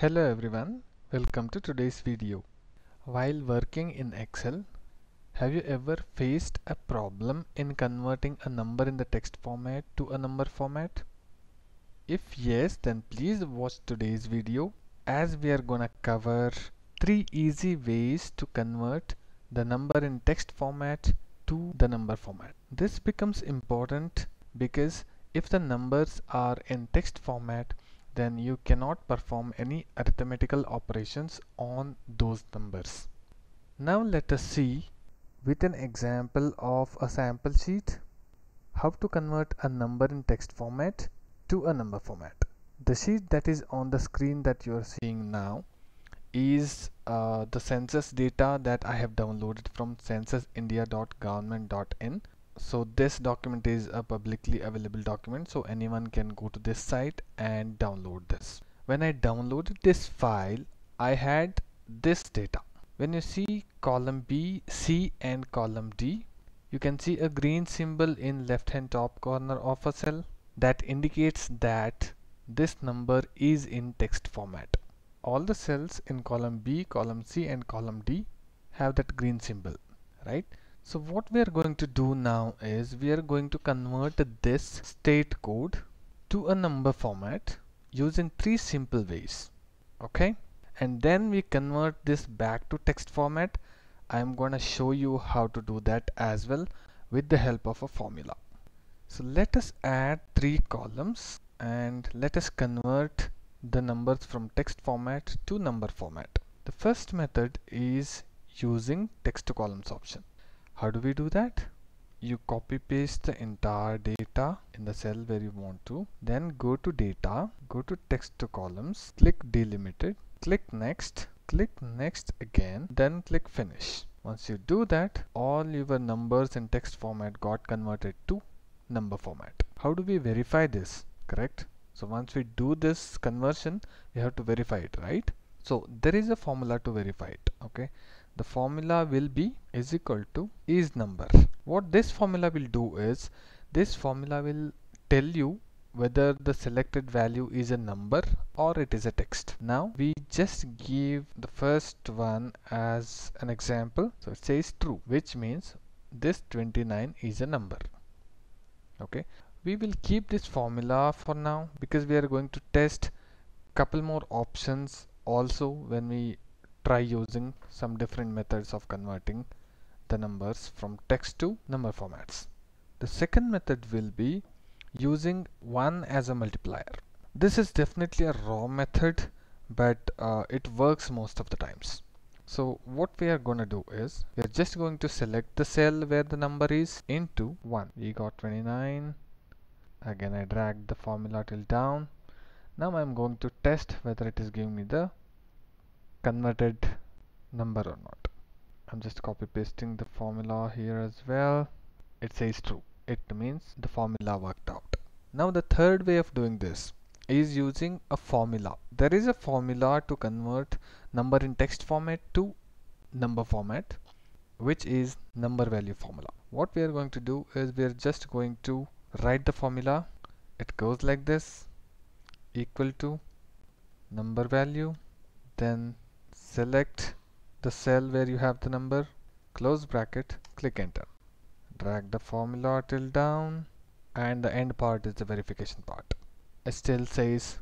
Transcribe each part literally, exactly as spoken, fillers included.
Hello everyone, welcome to today's video. While working in Excel, have you ever faced a problem in converting a number in the text format to a number format? If yes, then please watch today's video as we are gonna cover three easy ways to convert the number in text format to the number format. This becomes important because if the numbers are in text format, then you cannot perform any arithmetical operations on those numbers. Now let us see with an example of a sample sheet how to convert a number in text format to a number format. The sheet that is on the screen that you are seeing now is uh, the census data that I have downloaded from census india dot government dot in. So this document is a publicly available document, so anyone can go to this site and download this. When I downloaded this file, I had this data. When you see column B, C and column D, you can see a green symbol in left hand top corner of a cell that indicates that this number is in text format. All the cells in column B, column C and column D have that green symbol, right? So what we are going to do now is we are going to convert this state code to a number format using three simple ways, okay? And then we convert this back to text format. I am going to show you how to do that as well with the help of a formula. So let us add three columns and let us convert the numbers from text format to number format. The first method is using text to columns option. How do we do that? You copy paste the entire data in the cell where you want to, then go to data, go to text to columns, click delimited, click next, click next again, then click finish. Once you do that, all your numbers in text format got converted to number format. How do we verify this, correct? So once we do this conversion, we have to verify it, right? So there is a formula to verify it, okay? The formula will be is equal to is number. What this formula will do is, this formula will tell you whether the selected value is a number or it is a text. Now we just give the first one as an example. So it says true, which means this twenty-nine is a number, okay? We will keep this formula for now because we are going to test couple more options also when we try using some different methods of converting the numbers from text to number formats. The second method will be using one as a multiplier. This is definitely a raw method, but uh, it works most of the times. So what we are going to do is, we are just going to select the cell where the number is into one. We got twenty-nine. Again, I dragged the formula till down. Now I'm going to test whether it is giving me the converted number or not. I'm just copy pasting the formula here as well. It says true. It means the formula worked out. Now the third way of doing this is using a formula. There is a formula to convert number in text format to number format, which is number value formula. What we are going to do is we are just going to write the formula. It goes like this: equal to number value, then select the cell where you have the number, close bracket, click enter, drag the formula till down, and the end part is the verification part. It still says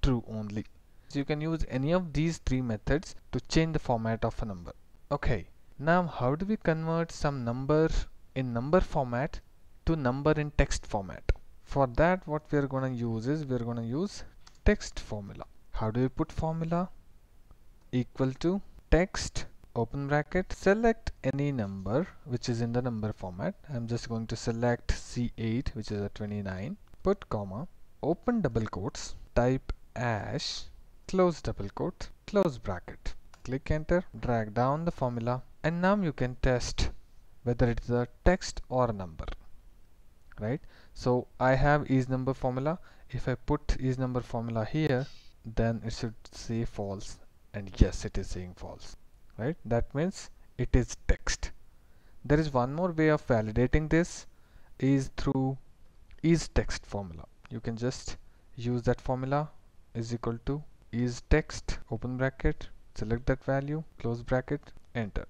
true only. So you can use any of these three methods to change the format of a number. Okay, now how do we convert some number in number format to number in text format? For that, what we are going to use is we are going to use text formula. How do you put formula? Equal to text, open bracket, select any number which is in the number format. I'm just going to select C eight, which is a twenty-nine, put comma, open double quotes, type hash, close double quote, close bracket, click enter, drag down the formula, and now you can test whether it is a text or a number. Right, so I have is number formula. If I put is number formula here, then it should say false, and yes, it is saying false, right? That means it is text. There is one more way of validating this, is through is text formula. You can just use that formula, is equal to is text, open bracket, select that value, close bracket, enter.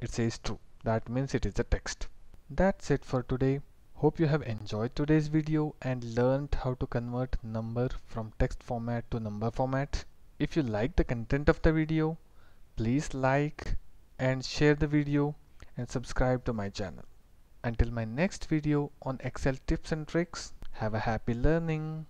It says true. That means it is a text. That's it for today. Hope you have enjoyed today's video and learned how to convert number from text format to number format. If you like the content of the video, please like and share the video and subscribe to my channel. Until my next video on Excel tips and tricks, have a happy learning.